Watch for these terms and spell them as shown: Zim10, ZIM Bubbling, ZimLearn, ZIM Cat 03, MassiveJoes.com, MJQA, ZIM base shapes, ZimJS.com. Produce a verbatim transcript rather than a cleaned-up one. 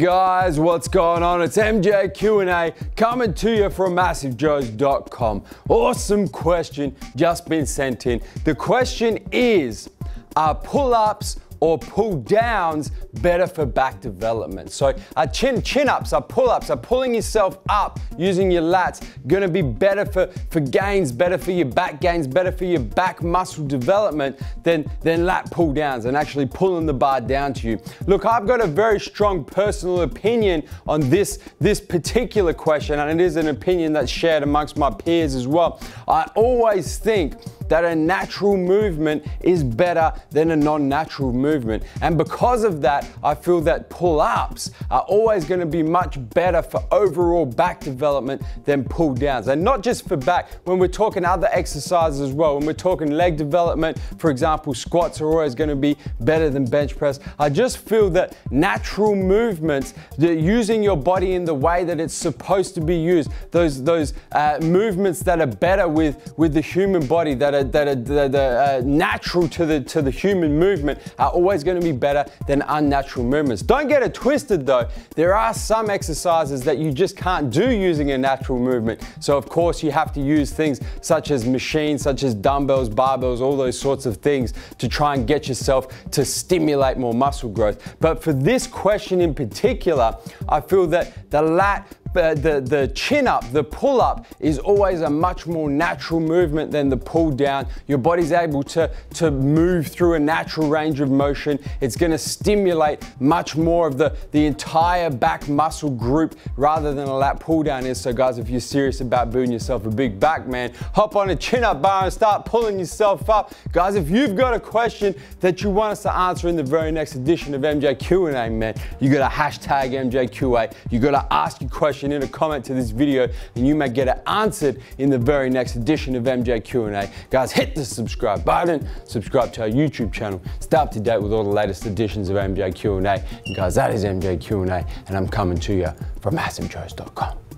guys, what's going on? It's M J Q A coming to you from Massive Joes dot com. Awesome question just been sent in. The question is, are pull-ups or pull-downs better for back development? So our chin, chin-ups, our pull-ups, are pulling yourself up using your lats gonna be better for, for gains, better for your back gains, better for your back muscle development than, than lat pull-downs and actually pulling the bar down to you? Look, I've got a very strong personal opinion on this, this particular question, and it is an opinion that's shared amongst my peers as well. I always think that a natural movement is better than a non-natural movement. And because of that, I feel that pull-ups are always gonna be much better for overall back development than pull-downs. And not just for back, when we're talking other exercises as well, when we're talking leg development, for example, squats are always gonna be better than bench press. I just feel that natural movements, that using your body in the way that it's supposed to be used, those, those uh, movements that are better with, with the human body, that are that are, that are uh, natural to the, to the human movement are always gonna be better than unnatural movements. Don't get it twisted though. There are some exercises that you just can't do using a natural movement. So of course you have to use things such as machines, such as dumbbells, barbells, all those sorts of things to try and get yourself to stimulate more muscle growth. But for this question in particular, I feel that the lat, Uh, the, the chin up, the pull up is always a much more natural movement than the pull down. Your body's able to, to move through a natural range of motion. It's gonna stimulate much more of the, the entire back muscle group rather than a lat pull down is. So guys, if you're serious about building yourself a big back, man, hop on a chin up bar and start pulling yourself up. Guys, if you've got a question that you want us to answer in the very next edition of M J Q A, man, you gotta hashtag M J Q A. You gotta ask your question in a comment to this video, and you may get it answered in the very next edition of M J Q A. Guys, hit the subscribe button, subscribe to our YouTube channel, stay up to date with all the latest editions of M J Q A. And guys, that is M J Q A, and I'm coming to you from Massive Joes dot com.